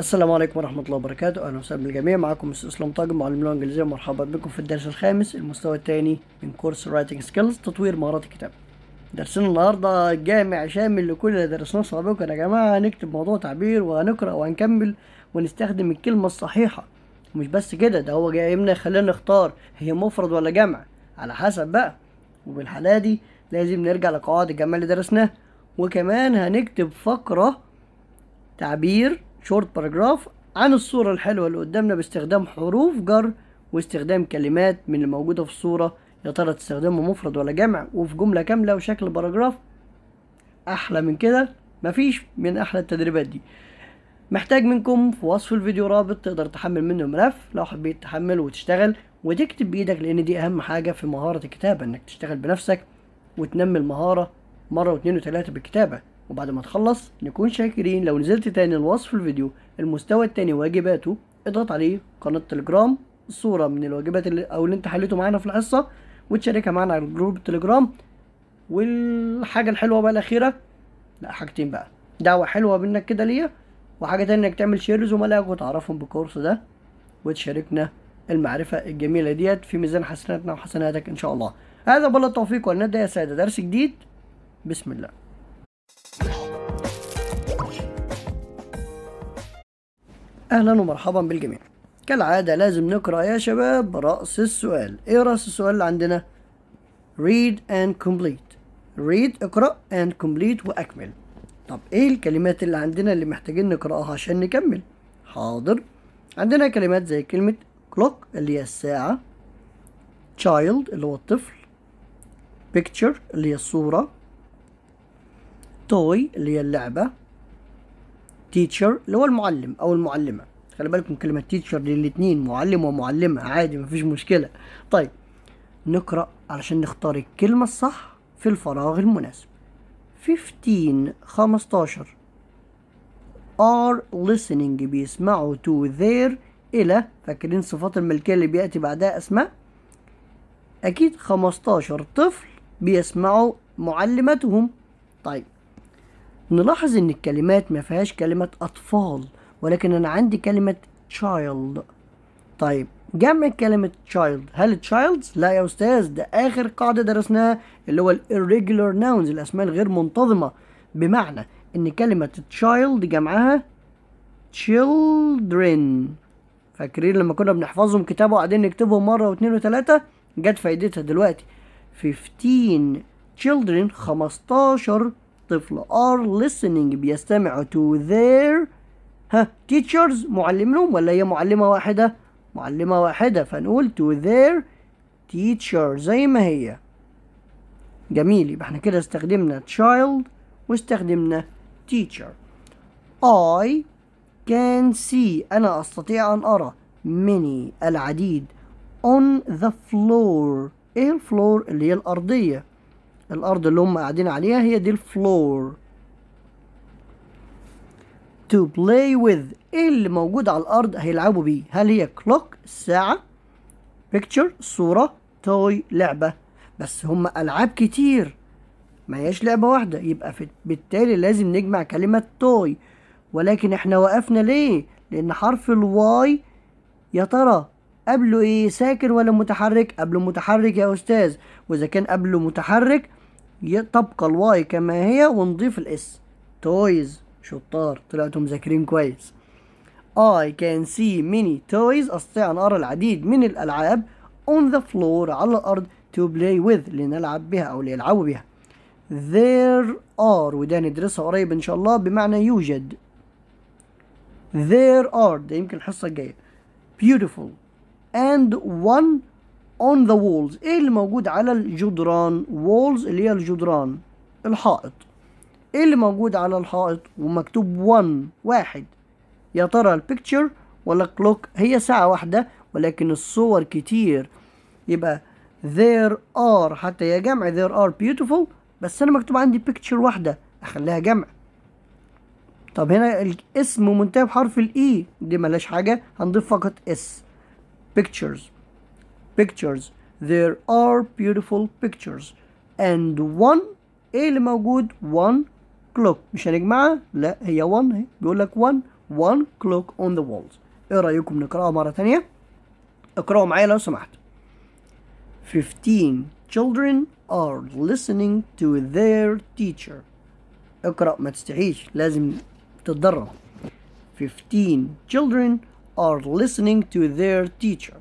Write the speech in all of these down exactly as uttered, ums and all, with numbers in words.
السلام عليكم ورحمه الله وبركاته، اهلا وسهلا بالجميع. معاكم استاذ اسلام طاجن معلم لغه انجليزيه، ومرحبا بكم في الدرس الخامس المستوى الثاني من كورس رايتنج سكيلز تطوير مهارات الكتابه. درسنا النهارده جامع شامل لكل اللي درسناه سابقا يا جماعه. هنكتب موضوع تعبير وهنقرا وهنكمل ونستخدم الكلمه الصحيحه، ومش بس كده، ده هو جايبنا يخلينا نختار هي مفرد ولا جمع على حسب بقى. وبالحاله دي لازم نرجع لقواعد الجمع اللي درسناها، وكمان هنكتب فقره تعبير شورت باراجراف عن الصورة الحلوة اللي قدامنا باستخدام حروف جر واستخدام كلمات من اللي موجودة في الصورة. يا ترى تستخدمه مفرد ولا جمع؟ وفي جملة كاملة وشكل باراجراف. أحلى من كده مفيش من أحلى التدريبات دي. محتاج منكم في وصف الفيديو رابط تقدر تحمل منه الملف لو حبيت تحمل وتشتغل وتكتب بإيدك، لأن دي أهم حاجة في مهارة الكتابة، إنك تشتغل بنفسك وتنمي المهارة مرة واتنين وتلاتة بالكتابة. وبعد ما تخلص نكون شاكرين لو نزلت تاني لوصف الفيديو المستوى التاني واجباته، اضغط عليه قناة تليجرام صورة من الواجبات اللي او اللي انت حليته معانا في الحصة وتشاركها معانا على جروب التليجرام. والحاجة الحلوة بقى الأخيرة، لا حاجتين بقى، دعوة حلوة منك كده ليا، وحاجة تانية انك تعمل شير لزملائك وتعرفهم بالكورس ده وتشاركنا المعرفة الجميلة ديت في ميزان حسناتنا وحسناتك إن شاء الله. هذا بالله التوفيق والندى يا سادة، درس جديد بسم الله. اهلا ومرحبا بالجميع. كالعادة لازم نقرأ يا شباب رأس السؤال. ايه رأس السؤال اللي عندنا؟ read and complete. read اقرأ and complete واكمل. طب ايه الكلمات اللي عندنا اللي محتاجين نقرأها عشان نكمل؟ حاضر، عندنا كلمات زي كلمة clock اللي هي الساعة، child اللي هو الطفل، picture اللي هي الصورة، toy اللي هي اللعبة، teacher اللي هو المعلم او المعلمه. خلي بالكم كلمه teacher للاتنين، معلم ومعلمه، عادي مفيش مشكله. طيب نقرا علشان نختار الكلمه الصح في الفراغ المناسب. خمستاشر خمستاشر are listening بيسمعوا to their الى، فاكرين صفات الملكيه اللي بياتي بعدها اسماء، اكيد خمستاشر طفل بيسمعوا معلمتهم. طيب نلاحظ ان الكلمات ما فيهاش كلمة اطفال، ولكن انا عندي كلمة child. طيب جمع كلمة child، هل childs؟ لا يا استاذ، ده اخر قاعدة درسناها اللي هو ال irregular nouns، الاسماء الغير منتظمة، بمعنى ان كلمة child جمعها children. فاكرين لما كنا بنحفظهم كتابه وقاعدين نكتبهم مرة واثنين وثلاثة؟ جت فايدتها دلوقتي. خمستاشر children خمستاشر طفل are listening بيستمعوا to their ها teachers معلمهم، ولا هي معلمة واحدة؟ معلمة واحدة، فنقول to their teacher زي ما هي. جميل، يبقى احنا كده استخدمنا child واستخدمنا teacher. I can see أنا أستطيع أن أرى many العديد on the floor. إيه الفلور؟ اللي هي الأرضية، الأرض اللي هم قاعدين عليها هي دي الفلور. to play with إيه اللي موجود على الأرض هيلعبوا بيه؟ هل هي clock الساعة، picture الصورة، toy لعبة؟ بس هم ألعاب كتير، ما هياش لعبة واحدة، يبقى بالتالي لازم نجمع كلمة toy. ولكن إحنا وقفنا ليه؟ لأن حرف الواي يا ترى قبله إيه، ساكن ولا متحرك؟ قبله متحرك يا أستاذ، وإذا كان قبله متحرك تبقى الواي كما هي ونضيف الاس. تويز، شطار، طلعتوا مذاكرين كويس. I can see many toys أستطيع أن أرى العديد من الألعاب on the floor على الأرض to play with لنلعب بها أو ليلعبوا بها. there are وده هندرسها قريب إن شاء الله، بمعنى يوجد. there are ده يمكن الحصة الجاية. beautiful and one on the walls ايه اللي موجود على الجدران؟ walls اللي هي الجدران، الحائط. ايه اللي موجود على الحائط ومكتوب one واحد؟ يا ترى البيكتشر ولا الكلوك؟ هي ساعة واحدة ولكن الصور كتير، يبقى there are حتى يا جمع there are beautiful، بس انا مكتوب عندي picture واحدة اخليها جمع. طب هنا الاسم منتهى بحرف الاي، دي ملاش حاجة هنضيف فقط اس. pictures pictures there are beautiful pictures and one ايه اللي موجود؟ one clock، مش هنجمعها، لا هي one، بيقول لك one one clock on the walls. ايه رأيكم نقرأها مرة تانية؟ اقرأوا معايا لو سمحت. fifteen children are listening to their teacher. اقرأ ما تستحيش، لازم تتدرب. fifteen children are listening to their teacher.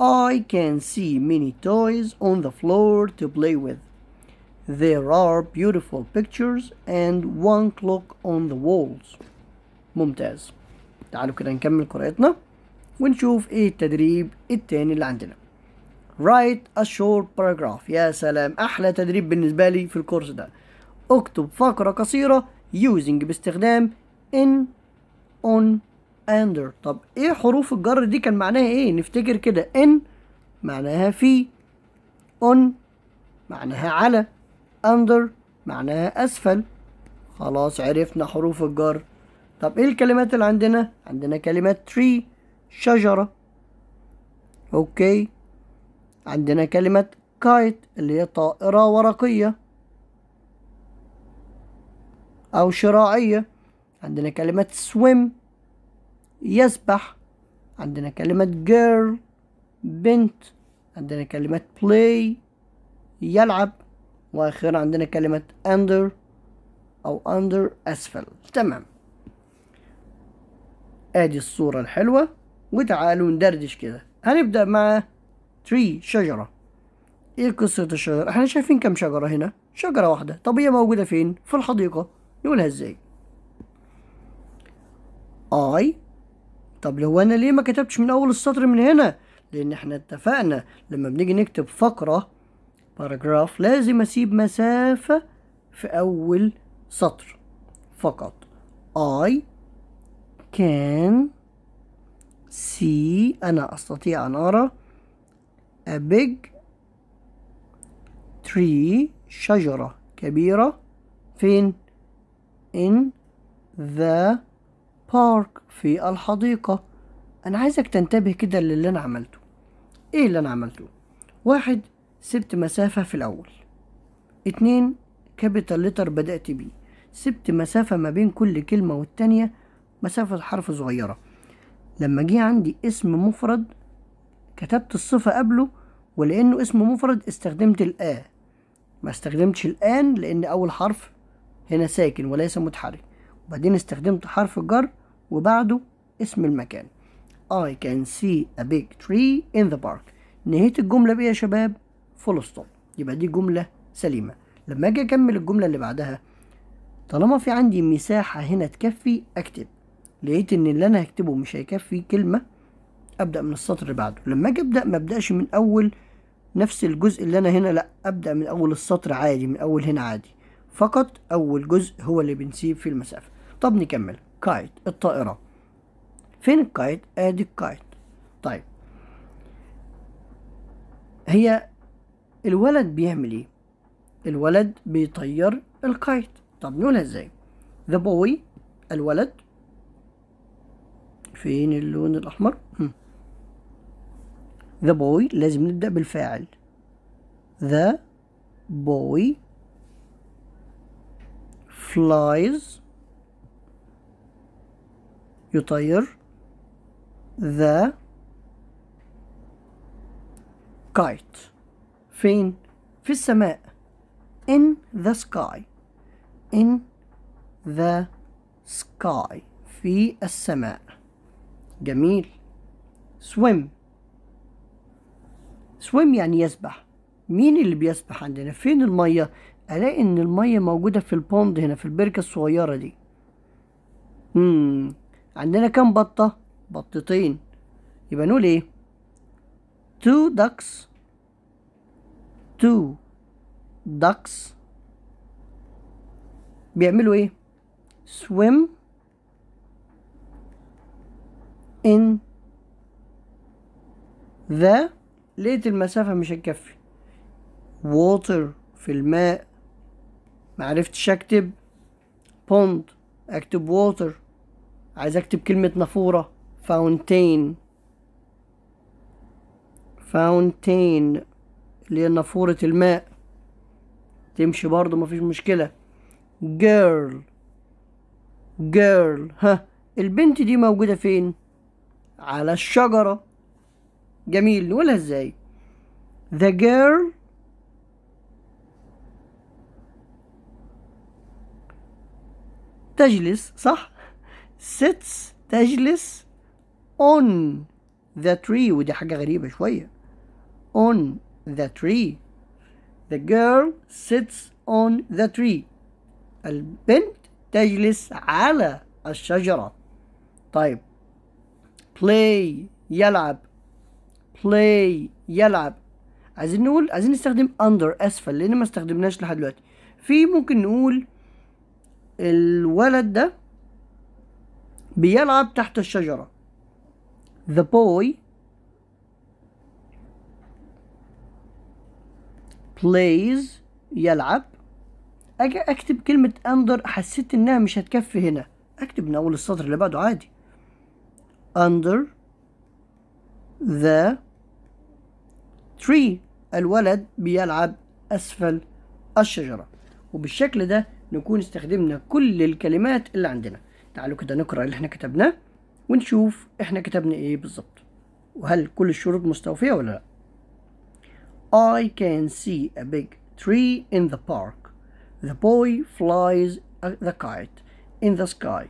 I can see many toys on the floor to play with. There are beautiful pictures and one clock on the walls. ممتاز. تعالوا كده نكمل قراءتنا ونشوف ايه التدريب التاني اللي عندنا. Write a short paragraph. يا سلام، احلى تدريب بالنسبة لي في الكورس ده. اكتب فقرة قصيرة using باستخدام in on under. طب ايه حروف الجر دي كان معناها ايه؟ نفتكر كده. in معناها في، on معناها على، under معناها اسفل. خلاص عرفنا حروف الجر. طب ايه الكلمات اللي عندنا؟ عندنا كلمة tree شجرة، اوكي. عندنا كلمة kite اللي هي طائرة ورقية او شراعية. عندنا كلمة swim يسبح. عندنا كلمة girl بنت. عندنا كلمة play يلعب. واخيرا عندنا كلمة under او under اسفل. تمام، ادي الصورة الحلوة. وتعالوا ندردش كده. هنبدأ مع tree شجرة. ايه قصة الشجرة؟ احنا شايفين كم شجرة هنا؟ شجرة واحدة. طب هي موجودة فين؟ في الحديقة. نقولها ازاي؟ I. طب لو انا ليه ما كتبتش من اول السطر من هنا؟ لان احنا اتفقنا لما بنيجي نكتب فقرة باراجراف لازم اسيب مسافة في اول سطر فقط. I can see. انا استطيع ان ارى a big tree شجرة كبيرة فين؟ in the park في الحديقة. أنا عايزك تنتبه كده للي أنا عملته. إيه اللي أنا عملته؟ واحد، سبت مسافة في الأول. اتنين، كابيتال لتر بدأت بيه. سبت مسافة ما بين كل كلمة والتانية، مسافة حرف صغيرة. لما جه عندي اسم مفرد كتبت الصفة قبله، ولأنه اسم مفرد استخدمت الآ. ما استخدمتش الآن لأن أول حرف هنا ساكن وليس متحرك. وبعدين استخدمت حرف الجر وبعده اسم المكان. I can see a big tree in the park. نهيت الجملة بإيه يا شباب؟ فول ستوب. يبقى دي جملة سليمة. لما أجي أكمل الجملة اللي بعدها، طالما في عندي مساحة هنا تكفي أكتب. لقيت إن اللي أنا هكتبه مش هيكفي كلمة، أبدأ من السطر اللي بعده. لما أجي أبدأ ما أبدأش من أول نفس الجزء اللي أنا هنا، لأ، أبدأ من أول السطر عادي، من أول هنا عادي. فقط أول جزء هو اللي بنسيب فيه المسافة. طب نكمل. كايت الطائرة. فين الكايت؟ ادي الكايت. طيب هي الولد بيعمل ايه؟ الولد بيطير الكايت. طب نقولها ازاي؟ the boy الولد. فين اللون الاحمر؟ the boy لازم نبدأ بالفاعل. the boy flies يطير the kite. فين؟ في السماء. in the sky. in the sky في السماء. جميل. swim swim يعني يسبح. مين اللي بيسبح عندنا؟ فين المية؟ الاقي ان المية موجودة في البوند هنا، في البركة الصغيرة دي. امم عندنا كم بطة؟ بطتين. يبقى نقول ايه؟ two ducks. two ducks بيعملوا ايه؟ swim in the. لقيت المسافة مش هتكفي. water في الماء. معرفتش اكتب pond، اكتب water. عايز اكتب كلمة نافورة، فاونتين. فاونتين اللي هي نافورة الماء، تمشي برضو مفيش مشكلة. girl girl. ها البنت دي موجودة فين؟ على الشجرة. جميل، نقولها ازاي؟ The girl تجلس، صح؟ sits تجلس on the tree، ودي حاجة غريبة شوية، on the tree. The girl sits on the tree. البنت تجلس على الشجرة. طيب play يلعب، play يلعب. عايزين نقول، عايزين نستخدم under أسفل لأن ما استخدمناش لحد دلوقتي. في ممكن نقول الولد ده بيلعب تحت الشجرة. The boy plays يلعب. أجي أكتب كلمة under، حسيت إنها مش هتكفي هنا، أكتب من أول السطر اللي بعده عادي. Under the tree، الولد بيلعب أسفل الشجرة. وبالشكل ده نكون استخدمنا كل الكلمات اللي عندنا. تعالوا كده نقرأ اللي احنا كتبناه ونشوف احنا كتبنا ايه بالظبط، وهل كل الشروط مستوفية ولا لا. I can see a big tree in the park. The boy flies the kite in the sky.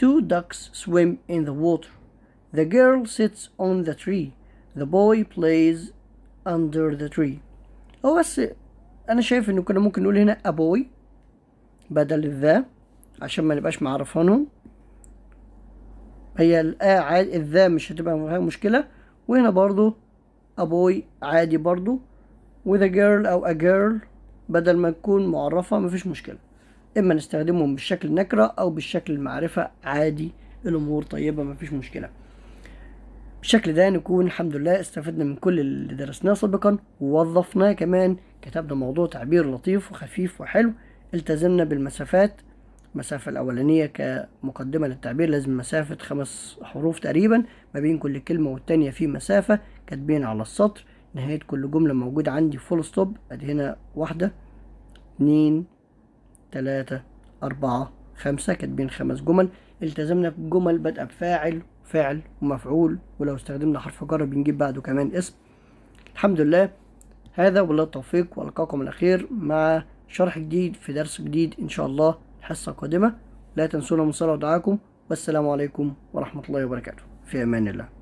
Two ducks swim in the water. The girl sits on the tree. The boy plays under the tree. هو بس أنا شايف إنه كنا ممكن نقول هنا a boy بدل the عشان ما نبقاش معرفانهم. هي الآ عادي، الذا مش هتبقى فيها مشكلة. وهنا برضو a boy عادي برضو، وذا girl أو a girl بدل ما تكون معرفة مفيش مشكلة. إما نستخدمهم بالشكل النكرة أو بالشكل المعرفة عادي، الأمور طيبة مفيش مشكلة. بالشكل ده نكون الحمد لله استفدنا من كل اللي درسناه سابقا، ووظفناه كمان، كتبنا موضوع تعبير لطيف وخفيف وحلو، التزمنا بالمسافات. المسافة الأولانية كمقدمة للتعبير لازم مسافة خمس حروف تقريبا ما بين كل كلمة والتانية، في مسافة كاتبين على السطر. نهاية كل جملة موجود عندي فول ستوب، أدي هنا واحدة اتنين تلاتة أربعة خمسة، كاتبين خمس جمل. التزمنا بجمل بادئة بفاعل فعل ومفعول، ولو استخدمنا حرف جر بنجيب بعده كمان اسم. الحمد لله، هذا والله التوفيق، وألقاكم الأخير مع شرح جديد في درس جديد إن شاء الله حصة قادمة. لا تنسونا من صلاة ودعاءكم، والسلام عليكم ورحمة الله وبركاته. في أمان الله.